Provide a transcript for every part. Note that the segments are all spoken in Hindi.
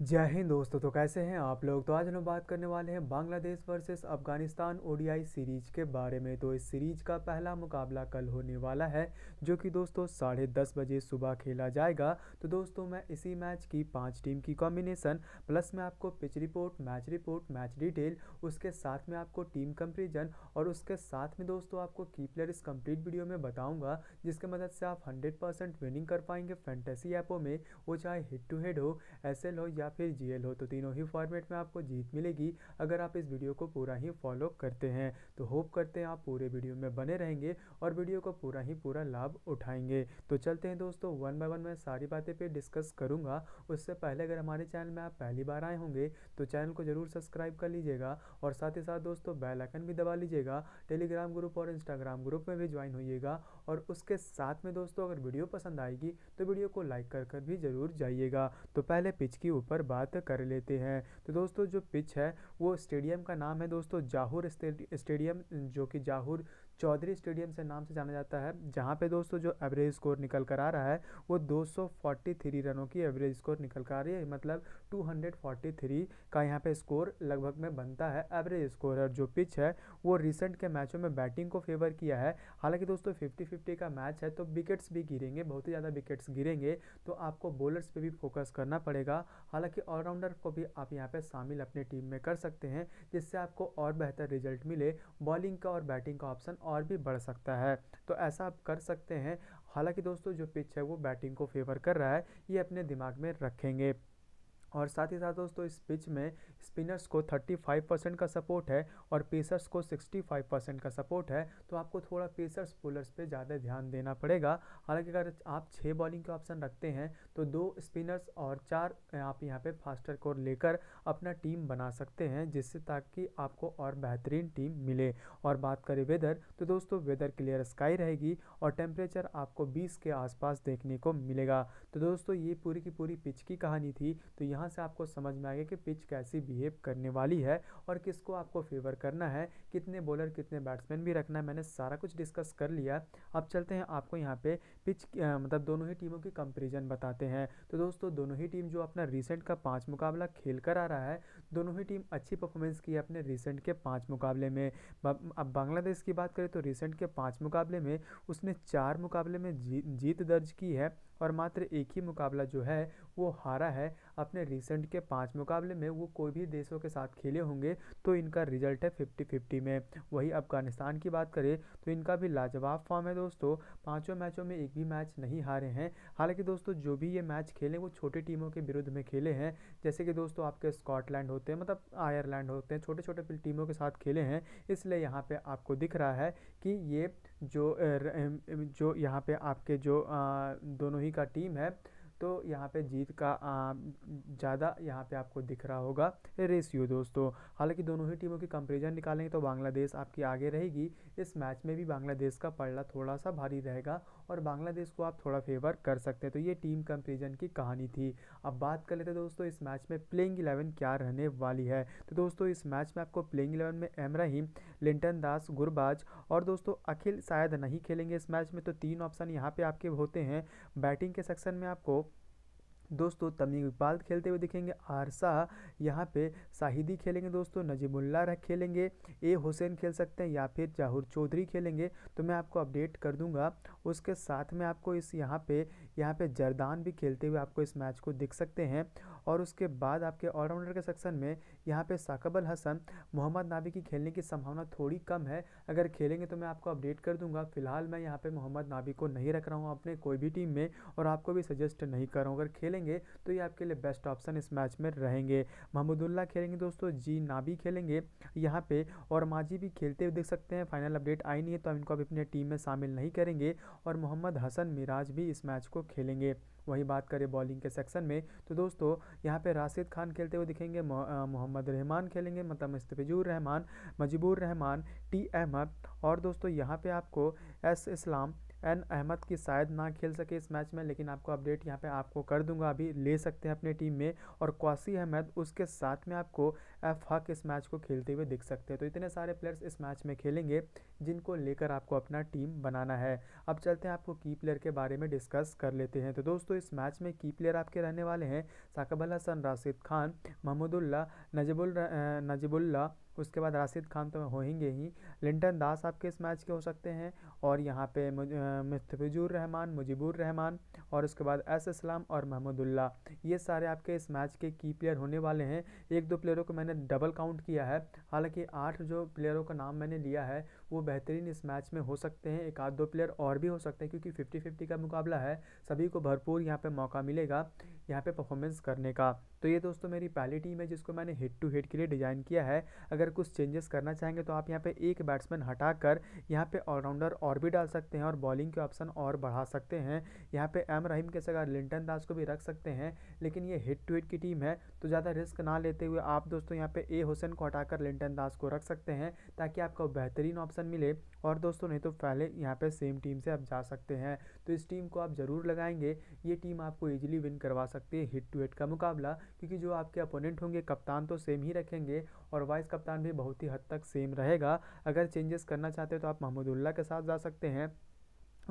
जय हिंद दोस्तों, तो कैसे हैं आप लोग। तो आज हम बात करने वाले हैं Bangladesh versus Afghanistan ODI series के बारे में। तो इस सीरीज़ का पहला मुकाबला कल होने वाला है जो कि दोस्तों 10:30 बजे सुबह खेला जाएगा। तो दोस्तों मैं इसी मैच की 5 टीम की कॉम्बिनेशन प्लस मैं आपको पिच रिपोर्ट मैच डिटेल, उसके साथ में आपको टीम कंपेरिजन और उसके साथ में दोस्तों आपको की प्लेयर इस कम्प्लीट वीडियो में बताऊँगा, जिसकी मदद से आप 100% विनिंग कर पाएंगे फैंटेसी ऐपों में, वो चाहे हेड टू हेड हो, एसएल हो या फिर जीएल हो। तो तीनों ही फॉर्मेट में आपको जीत मिलेगी अगर आप इस वीडियो को पूरा ही फॉलो करते हैं। तो होप करते हैं आप पूरे वीडियो में बने रहेंगे और वीडियो को पूरा ही पूरा लाभ उठाएंगे। तो चलते हैं दोस्तों, 1 बाय 1 मैं सारी बातें पे डिस्कस करूंगा। उससे पहले अगर हमारे चैनल में आप पहली बार आए होंगे तो चैनल को जरूर सब्सक्राइब कर लीजिएगा और साथ ही साथ दोस्तों बेल आइकन भी दबा लीजिएगा। टेलीग्राम ग्रुप और इंस्टाग्राम ग्रुप में भी ज्वाइन होइएगा और उसके साथ में दोस्तों अगर वीडियो पसंद आएगी तो वीडियो को लाइक कर भी जरूर जाइएगा। तो पहले पिच की ऊपर बात कर लेते हैं। तो दोस्तों जो पिच है वो स्टेडियम का नाम है दोस्तों जाहूर स्टेडियम, जो कि जाहूर चौधरी स्टेडियम से नाम से जाना जाता है, जहां पे दोस्तों जो एवरेज स्कोर निकल कर आ रहा है वो 243 रनों की एवरेज स्कोर निकल कर आ रही है। मतलब 243 का यहां पे स्कोर लगभग में बनता है एवरेज स्कोर। और जो पिच है वो रिसेंट के मैचों में बैटिंग को फेवर किया है। हालांकि दोस्तों 50-50 का मैच है तो विकेट्स भी गिरेंगे, बहुत ही ज़्यादा विकेट्स गिरेंगे, तो आपको बॉलर्स पर भी फोकस करना पड़ेगा। हालांकि ऑलराउंडर को भी आप यहाँ पर शामिल अपने टीम में कर सकते हैं, जिससे आपको और बेहतर रिजल्ट मिले, बॉलिंग का और बैटिंग का ऑप्शन और भी बढ़ सकता है। तो ऐसा आप कर सकते हैं। हालांकि दोस्तों जो पिच है वो बैटिंग को फेवर कर रहा है, ये अपने दिमाग में रखेंगे। और साथ ही साथ दोस्तों इस पिच में स्पिनर्स को 35% का सपोर्ट है और पेसर्स को 65% का सपोर्ट है। तो आपको थोड़ा पेसर्स बॉलर्स पे ज़्यादा ध्यान देना पड़ेगा। हालांकि अगर आप 6 बॉलिंग के ऑप्शन रखते हैं तो 2 स्पिनर्स और 4 आप यहाँ पे फास्टर को लेकर अपना टीम बना सकते हैं, जिससे ताकि आपको और बेहतरीन टीम मिले। और बात करें वेदर, तो दोस्तों वेदर क्लियर स्काई रहेगी और टेम्परेचर आपको 20 के आसपास देखने को मिलेगा। तो दोस्तों ये पूरी की पूरी पिच की कहानी थी। तो यहाँ से आपको समझ में आएगा कि पिच कैसी बिहेव करने वाली है और किसको आपको फेवर करना है, कितने बॉलर कितने बैट्समैन भी रखना है। मैंने सारा कुछ डिस्कस कर लिया। अब चलते हैं, आपको यहाँ पे पिच मतलब दोनों ही टीमों की कंपैरिजन बताते हैं। तो दोस्तों दोनों ही टीम जो अपना रिसेंट का 5 मुकाबला खेल कर आ रहा है, दोनों ही टीम अच्छी परफॉर्मेंस की है अपने रिसेंट के 5 मुकाबले में। अब बांग्लादेश की बात करें तो रिसेंट के 5 मुकाबले में उसने 4 मुकाबले में जीत दर्ज की है और मात्र 1 ही मुकाबला जो है वो हारा है। अपने रिसेंट के 5 मुकाबले में वो कोई भी देशों के साथ खेले होंगे तो इनका रिजल्ट है 50-50 में। वही अफ़गानिस्तान की बात करें तो इनका भी लाजवाब फॉर्म है दोस्तों, 5 मैचों में 1 भी मैच नहीं हारे हैं। हालांकि दोस्तों जो भी ये मैच खेले वो छोटी टीमों के विरुद्ध में खेले हैं, जैसे कि दोस्तों आपके स्कॉटलैंड होते हैं, मतलब आयरलैंड होते हैं, छोटे छोटे टीमों के साथ खेले हैं। इसलिए यहाँ पर आपको दिख रहा है कि ये जो यहाँ पर आपके जो दोनों ही का टीम है तो यहाँ पे जीत का ज़्यादा यहाँ पे आपको दिख रहा होगा रेशियो दोस्तों। हालांकि दोनों ही टीमों की कंपैरिजन निकालेंगे तो बांग्लादेश आपकी आगे रहेगी। इस मैच में भी बांग्लादेश का पलड़ा थोड़ा सा भारी रहेगा और बांग्लादेश को आप थोड़ा फेवर कर सकते हैं। तो ये टीम कंपैरिजन की कहानी थी। अब बात कर लेते हैं दोस्तों इस मैच में प्लेइंग 11 क्या रहने वाली है। तो दोस्तों इस मैच में आपको प्लेइंग 11 में एम रहीम, लिटन दास, गुरबाज और दोस्तों अखिल शायद नहीं खेलेंगे इस मैच में। तो 3 ऑप्शन यहाँ पर आपके होते हैं। बैटिंग के सेक्शन में आपको दोस्तों तमीम इकबाल खेलते हुए दिखेंगे, आरसा यहाँ पे साहिदी खेलेंगे दोस्तों, नजीबुल्ला खेलेंगे, ए हुसैन खेल सकते हैं या फिर जाहूर चौधरी खेलेंगे। तो मैं आपको अपडेट कर दूंगा। उसके साथ में आपको इस यहाँ पे जर्दान भी खेलते हुए आपको इस मैच को दिख सकते हैं। और उसके बाद आपके ऑलराउंडर के सेक्शन में यहाँ पे साकिब हसन, मोहम्मद नाबी की खेलने की संभावना थोड़ी कम है। अगर खेलेंगे तो मैं आपको अपडेट कर दूंगा। फिलहाल मैं यहाँ पे मोहम्मद नाबी को नहीं रख रहा हूँ अपने कोई भी टीम में और आपको भी सजेस्ट नहीं कर रहा हूँ। अगर खेलेंगे तो ये आपके लिए बेस्ट ऑप्शन इस मैच में रहेंगे। महमूदुल्ला खेलेंगे दोस्तों, जी नाबी खेलेंगे यहाँ पर और माजी भी खेलते हुए देख सकते हैं। फाइनल अपडेट आई नहीं है तो हम इनको अपनी टीम में शामिल नहीं करेंगे। और मोहम्मद हसन मिराज भी इस मैच को खेलेंगे। वही बात करें बॉलिंग के सेक्शन में तो दोस्तों यहाँ पे राशिद खान खेलते हुए दिखेंगे, मोहम्मद रहमान खेलेंगे, मतलब मुस्तफिजुर रहमान, मुजीब उर रहमान, टी अहमद और दोस्तों यहाँ पे आपको एस इस्लाम, एन अहमद की शायद ना खेल सके इस मैच में, लेकिन आपको अपडेट यहाँ पे आपको कर दूंगा, अभी ले सकते हैं अपने टीम में। और क्वासी अहमद, उसके साथ में आपको एफ हक इस मैच को खेलते हुए दिख सकते हैं। तो इतने सारे प्लेयर्स इस मैच में खेलेंगे। जिनको लेकर आपको अपना टीम बनाना है। अब चलते हैं आपको की प्लेयर के बारे में डिस्कस कर लेते हैं। तो दोस्तों इस मैच में की प्लेयर आपके रहने वाले हैं साकिब हसन, राशिद खान, महमूदुल्ला, नजीबुल्ला, उसके बाद राशिद खान तो होंगे ही, लिटन दास आपके इस मैच के हो सकते हैं, और यहाँ पे मुस्तफिजुर रहमान, मुजीब उर रहमान, और उसके बाद एस इस्लाम और महमूदुल्ला, ये सारे आपके इस मैच के की प्लेयर होने वाले हैं। एक दो प्लेयरों को मैंने डबल काउंट किया है, हालांकि 8 जो प्लेयरों का नाम मैंने लिया है वो बेहतरीन इस मैच में हो सकते हैं, एक आध दो प्लेयर और भी हो सकते हैं, क्योंकि 50-50 का मुकाबला है, सभी को भरपूर यहाँ पर मौका मिलेगा यहाँ पे परफॉर्मेंस करने का। तो ये दोस्तों मेरी पहली टीम है जिसको मैंने हेड टू हेड के लिए डिज़ाइन किया है। अगर कुछ चेंजेस करना चाहेंगे तो आप यहाँ पे एक बैट्समैन हटाकर यहाँ पे ऑलराउंडर और भी डाल सकते हैं, और बॉलिंग के ऑप्शन और बढ़ा सकते हैं। यहाँ पे एम रहीम के जगह लिटन दास को भी रख सकते हैं, लेकिन ये हेड टू हेड की टीम है तो ज़्यादा रिस्क ना लेते हुए आप दोस्तों यहाँ पर ए हुसैन को हटाकर लिटन दास को रख सकते हैं, ताकि आपको बेहतरीन ऑप्शन मिले। और दोस्तों नहीं तो पहले यहाँ पर सेम टीम से आप जा सकते हैं, तो इस टीम को आप ज़रूर लगाएंगे, ये टीम आपको ईजिली विन करवा सकती है हेड टू हेड का मुकाबला, क्योंकि जो आपके अपोनेंट होंगे कप्तान तो सेम ही रखेंगे और वाइस कप्तान भी बहुत ही हद तक सेम रहेगा। अगर चेंजेस करना चाहते हो तो आप महमूदुल्लाह के साथ जा सकते हैं,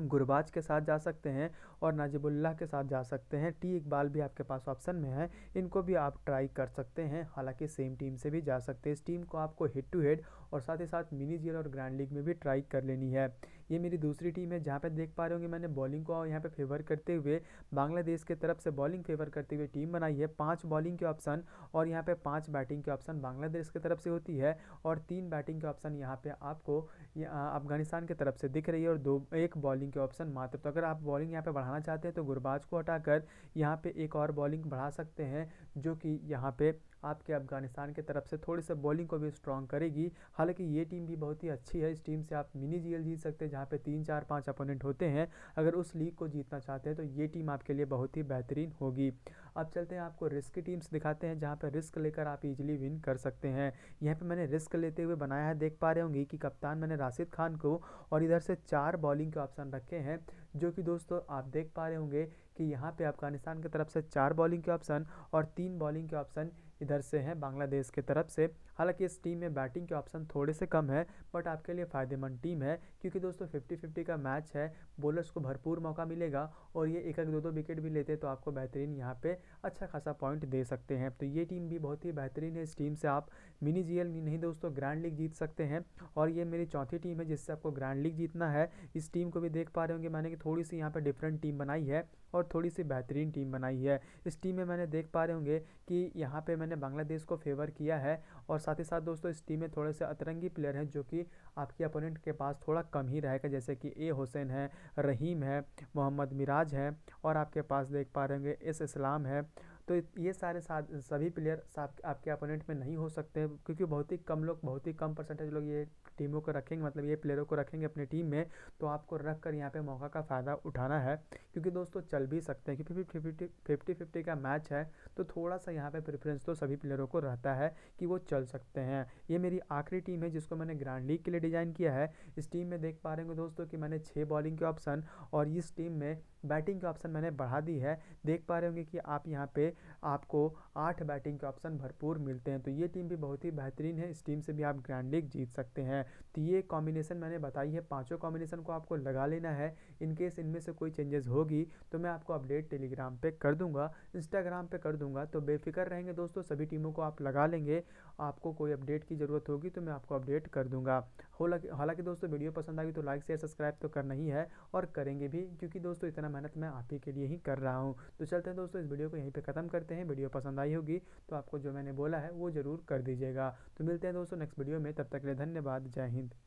गुरबाज के साथ जा सकते हैं और नाजीबुल्लाह के साथ जा सकते हैं। टी इकबाल भी आपके पास ऑप्शन में है, इनको भी आप ट्राई कर सकते हैं, हालांकि सेम टीम से भी जा सकते हैं। इस टीम को आपको हेड टू हेड और साथ ही साथ मिनी जीएल और ग्रैंड लीग में भी ट्राई कर लेनी है। ये मेरी दूसरी टीम है जहाँ पे देख पा रहे होंगे मैंने बॉलिंग को यहाँ पे फेवर करते हुए, बांग्लादेश के तरफ से बॉलिंग फेवर करते हुए टीम बनाई है। 5 बॉलिंग के ऑप्शन और यहाँ पे 5 बैटिंग के ऑप्शन बांग्लादेश की तरफ से होती है, और 3 बैटिंग के ऑप्शन यहाँ पे आपको अफगानिस्तान की तरफ से दिख रही है, और 1 बॉलिंग के ऑप्शन मात्र। तो अगर आप बॉलिंग यहाँ पर बढ़ाना चाहते हैं तो गुरबाज को हटाकर यहाँ पर एक और बॉलिंग बढ़ा सकते हैं, जो कि यहाँ पर आपके अफगानिस्तान की तरफ से थोड़ी सी बॉलिंग को भी स्ट्रॉन्ग करेगी। हालांकि ये टीम भी बहुत ही अच्छी है, इस टीम से आप मिनी जीएल जीत सकते हैं जहाँ पे 3-4-5 अपोनेंट होते हैं। अगर उस लीग को जीतना चाहते हैं तो ये टीम आपके लिए बहुत ही बेहतरीन होगी। अब चलते हैं आपको रिस्क टीम्स दिखाते हैं जहाँ पे रिस्क लेकर आप इजीली विन कर सकते हैं। यहाँ पे मैंने रिस्क लेते हुए बनाया है, देख पा रहे होंगे कि कप्तान मैंने राशिद खान को और इधर से 4 बॉलिंग के ऑप्शन रखे हैं, जो कि दोस्तों आप देख पा रहे होंगे कि यहाँ पे अफगानिस्तान की तरफ से 4 बॉलिंग के ऑप्शन और 3 बॉलिंग के ऑप्शन इधर से हैं बांग्लादेश की तरफ से। हालांकि इस टीम में बैटिंग के ऑप्शन थोड़े से कम है, बट आपके लिए फ़ायदेमंद टीम है, क्योंकि दोस्तों 50-50 का मैच है, बॉलर्स को भरपूर मौका मिलेगा, और ये 1-1, 2-2 विकेट भी लेते हैं तो आपको बेहतरीन यहाँ पे अच्छा खासा पॉइंट दे सकते हैं। तो ये टीम भी बहुत ही बेहतरीन है, इस टीम से आप मिनी जीएल नहीं दोस्तों ग्रैंड लीग जीत सकते हैं। और ये मेरी चौथी टीम है जिससे आपको ग्रैंड लीग जीतना है। इस टीम को भी देख पा रहे होंगे मैंने कि थोड़ी सी यहाँ पर डिफरेंट टीम बनाई है और थोड़ी सी बेहतरीन टीम बनाई है। इस टीम में मैंने देख पा रहे होंगे कि यहाँ पे मैंने बांग्लादेश को फेवर किया है, और साथ ही साथ दोस्तों इस टीम में थोड़े से अतरंगी प्लेयर हैं जो कि आपके अपोनेंट के पास थोड़ा कम ही रहेगा, जैसे कि ए हुसैन है, रहीम है, मोहम्मद मिराज है, और आपके पास देख पा रहे होंगे एस इस्लाम है। तो ये सारे सभी प्लेयर आपके अपोनेंट में नहीं हो सकते हैं, क्योंकि बहुत ही कम परसेंटेज लोग ये टीमों को रखेंगे, मतलब ये प्लेयरों को रखेंगे अपनी टीम में। तो आपको रख कर यहाँ पर मौका का फ़ायदा उठाना है, क्योंकि दोस्तों चल भी सकते हैं, क्योंकि 50-50 का मैच है, तो थोड़ा सा यहाँ पे प्रेफरेंस तो सभी प्लेयरों को रहता है कि वो चल सकते हैं। ये मेरी आखिरी टीम है जिसको मैंने ग्रैंड लीग के लिए डिज़ाइन किया है। इस टीम में देख पा रहे होंगे दोस्तों कि मैंने 6 बॉलिंग के ऑप्शन और इस टीम में बैटिंग के ऑप्शन मैंने बढ़ा दी है। देख पा रहे होंगे कि आप यहाँ पे आपको 8 बैटिंग के ऑप्शन भरपूर मिलते हैं। तो ये टीम भी बहुत ही बेहतरीन है, इस टीम से भी आप ग्रैंड लीग जीत सकते हैं। तो ये कॉम्बिनेशन मैंने बताई है, 5 कॉम्बिनेशन को आपको लगा लेना है। इनकेस इनमें से कोई चेंजेस होगी तो मैं आपको अपडेट टेलीग्राम पे कर दूंगा, इंस्टाग्राम पे कर दूंगा, तो बेफिक्र रहेंगे दोस्तों, सभी टीमों को आप लगा लेंगे। आपको कोई अपडेट की ज़रूरत होगी तो मैं आपको अपडेट कर दूंगा। हालांकि दोस्तों वीडियो पसंद आएगी तो लाइक शेयर सब्सक्राइब तो करना ही है, और करेंगे भी, क्योंकि दोस्तों इतना मेहनत मैं आप ही के लिए ही कर रहा हूँ। तो चलते हैं दोस्तों, इस वीडियो को यहीं पे ख़त्म करते हैं। वीडियो पसंद आई होगी तो आपको जो मैंने बोला है वो ज़रूर कर दीजिएगा। तो मिलते हैं दोस्तों नेक्स्ट वीडियो में, तब तक के लिए धन्यवाद, जय हिंद।